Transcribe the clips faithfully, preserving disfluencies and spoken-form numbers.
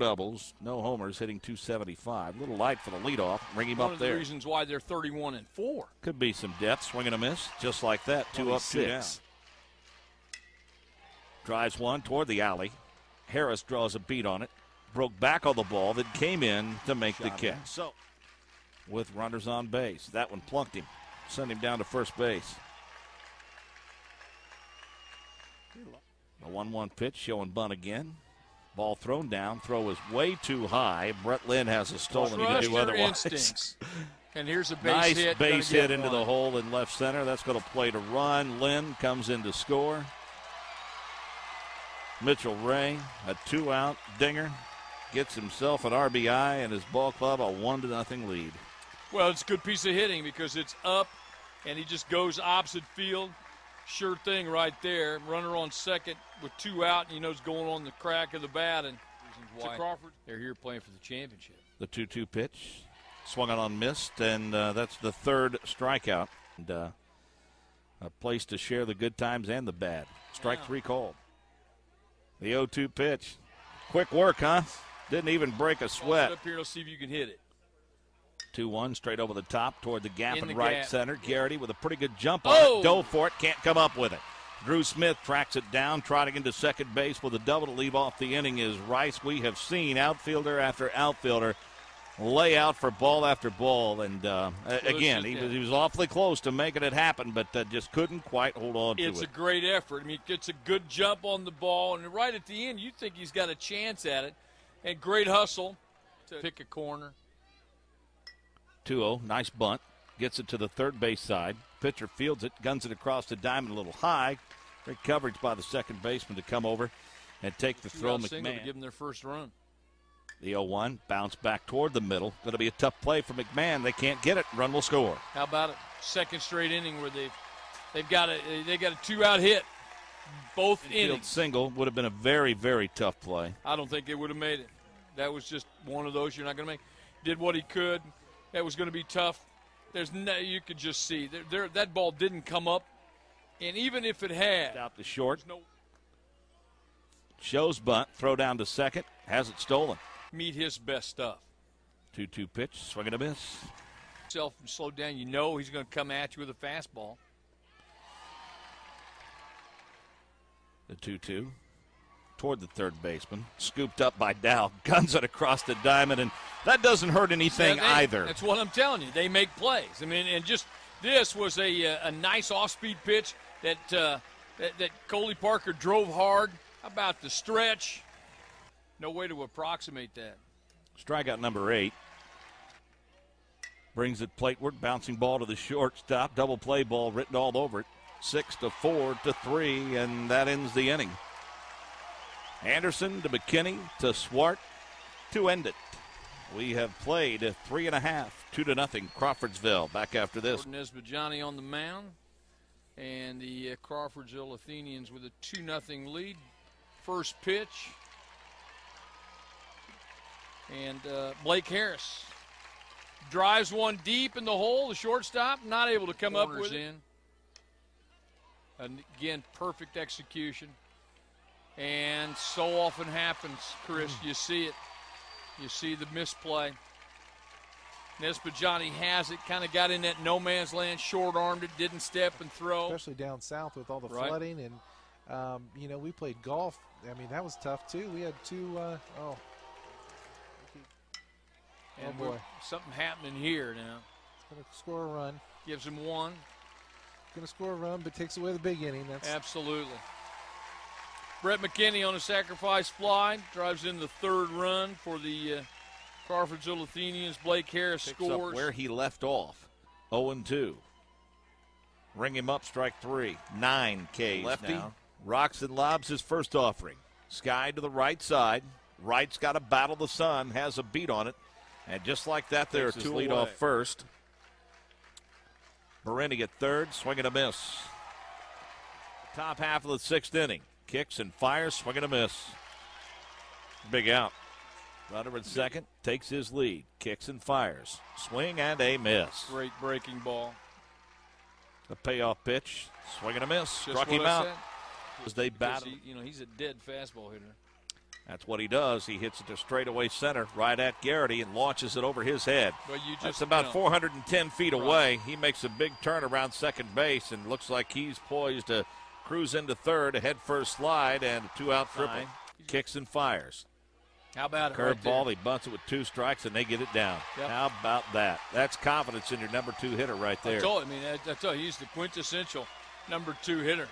doubles, no homers, hitting two seventy-five. A little light for the leadoff. Ring him One up there. One of the reasons why they're thirty-one and four. Could be some depth. Swing and a miss. Just like that. Two up, two down. Drives one toward the alley. Harris draws a beat on it. Broke back on the ball that came in to make Shot the catch. Him. So, with runners on base. That one plunked him. Sent him down to first base. The one one pitch showing bunt again. Ball thrown down. Throw is way too high. Brett Linn has a stolen. He can do otherwise. And here's a base nice hit. Nice base hit into one. The hole in left center. That's going to play to run. Linn comes in to score. Mitchell Ray, a two-out dinger, gets himself an R B I and his ball club a one to nothing lead. Well, it's a good piece of hitting because it's up, and he just goes opposite field. Sure thing right there. Runner on second with two out, and he knows going on the crack of the bat. And why Crawford, they're here playing for the championship. The two two pitch, swung out on missed, and uh, that's the third strikeout. And uh, a place to share the good times and the bad. Strike yeah. three called. The oh two pitch. Quick work, huh? Didn't even break a sweat. Up here, let's see if you can hit it. two one straight over the top toward the gap in, in the right gap. Center. Garrity with a pretty good jump on oh. it. Dove for it. Can't come up with it. Drew Smith tracks it down, trotting into second base with a double to leave off the inning is Rice. We have seen outfielder after outfielder lay out for ball after ball. And, uh, again, he was, he was awfully close to making it happen, but uh, just couldn't quite hold on to it. It's a great effort. I mean, it's a good jump on the ball. And right at the end, you think he's got a chance at it. And great hustle to pick a corner. two oh, nice bunt. Gets it to the third base side. Pitcher fields it, guns it across the diamond a little high. Great coverage by the second baseman to come over and take the throw. McMahon to give them their first run. The oh one, bounce back toward the middle. Going to be a tough play for McMahon. They can't get it. Run will score. How about it? Second straight inning where they've they've got a they got a two-out hit. Both infield innings. Single would have been a very very tough play. I don't think they would have made it. That was just one of those you're not going to make. Did what he could. That was going to be tough. There's no, you could just see there, there that ball didn't come up, and even if it had, out the short. No. Shows bunt, throw down to second, has it stolen. Meet his best stuff. two two pitch, swing and a miss. Self and slow down. You know he's going to come at you with a fastball. The two two toward the third baseman, scooped up by Dow, guns it across the diamond, and that doesn't hurt anything yeah, they, either. That's what I'm telling you. They make plays. I mean, and just this was a a nice off-speed pitch that uh, that, that Coley Parker drove hard. How about the stretch? No way to approximate that. Strikeout number eight. Brings it plateward, bouncing ball to the shortstop. Double play ball written all over it. Six to four to three, and that ends the inning. Anderson to McKinney to Swart to end it. We have played three and a half, two to nothing, Crawfordsville. Back after this. Nesbitt Johnny on the mound, and the uh, Crawfordsville Athenians with a two nothing lead. First pitch. And uh, Blake Harris drives one deep in the hole. The shortstop not able to come Corners up with in. And again, perfect execution. And so often happens, Chris. Mm. You see it. You see the misplay. Nesbitt Johnny has it. Kind of got in that no man's land, short-armed it, didn't step and throw. Especially down south with all the right. flooding. And, um, you know, we played golf. I mean, that was tough, too. We had two uh, – oh. And oh boy. Something happening here now. He's going to score a run. Gives him one. Going to score a run, but takes away the big inning. That's absolutely. Brett McKinney on a sacrifice fly. Drives in the third run for the uh, Crawfordsville Athenians. Blake Harris Picks scores. Up where he left off. oh and two. Ring him up, strike three. Nine Ks Lefty now. Rocks and lobs his first offering. Sky to the right side. Wright's got to battle the sun. Has a beat on it. And just like that, there are two lead off first. Bereni at third, swing and a miss. Top half of the sixth inning. Kicks and fires, swing and a miss. Big out. Runner at second, takes his lead. Kicks and fires, swing and a miss. Great breaking ball. The payoff pitch, swing and a miss. Struck him out. As they battle. You know, he's a dead fastball hitter. That's what he does. He hits it to straightaway center right at Garrity and launches it over his head. Well, you just, That's about you know, four hundred ten feet right. away. He makes a big turn around second base and looks like he's poised to cruise into third, a head-first slide, and a two-out triple. Nine. Kicks and fires. How about it? Curveball, right, he bunts it with two strikes, and they get it down. Yep. How about that? That's confidence in your number two hitter right there. I told you, I mean, I, I told you, he's the quintessential number two hitter.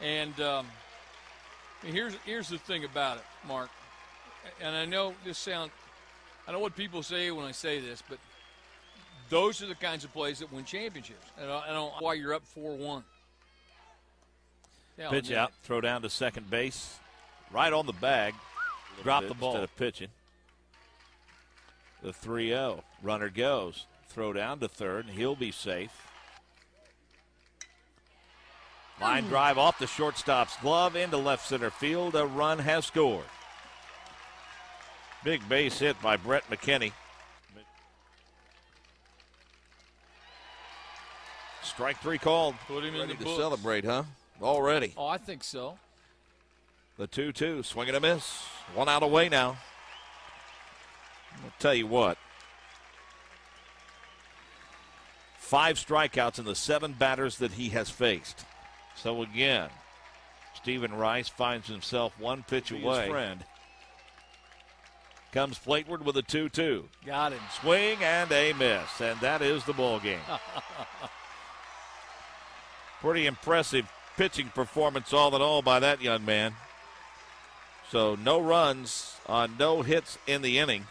And um, here's here's the thing about it, Mark. And I know this sound, I know what people say when I say this, but those are the kinds of plays that win championships. And I, I don't know why you're up four one. Pitch out, it. Throw down to second base, right on the bag. Drop the ball. Instead of pitching. The three oh. Runner goes. Throw down to third, and he'll be safe. Line drive off the shortstop's glove into left center field. A run has scored. Big base hit by Brett McKinney. Strike three called. Put him in the books. Ready to celebrate, huh? Already. Oh, I think so. The two two, swing and a miss. One out away now. I'll tell you what. Five strikeouts in the seven batters that he has faced. So again, Steven Rice finds himself one pitch away. His friend. Comes plateward with a two two. Got him. Swing and a miss, and that is the ball game. Pretty impressive pitching performance all in all by that young man. So no runs on no hits in the inning.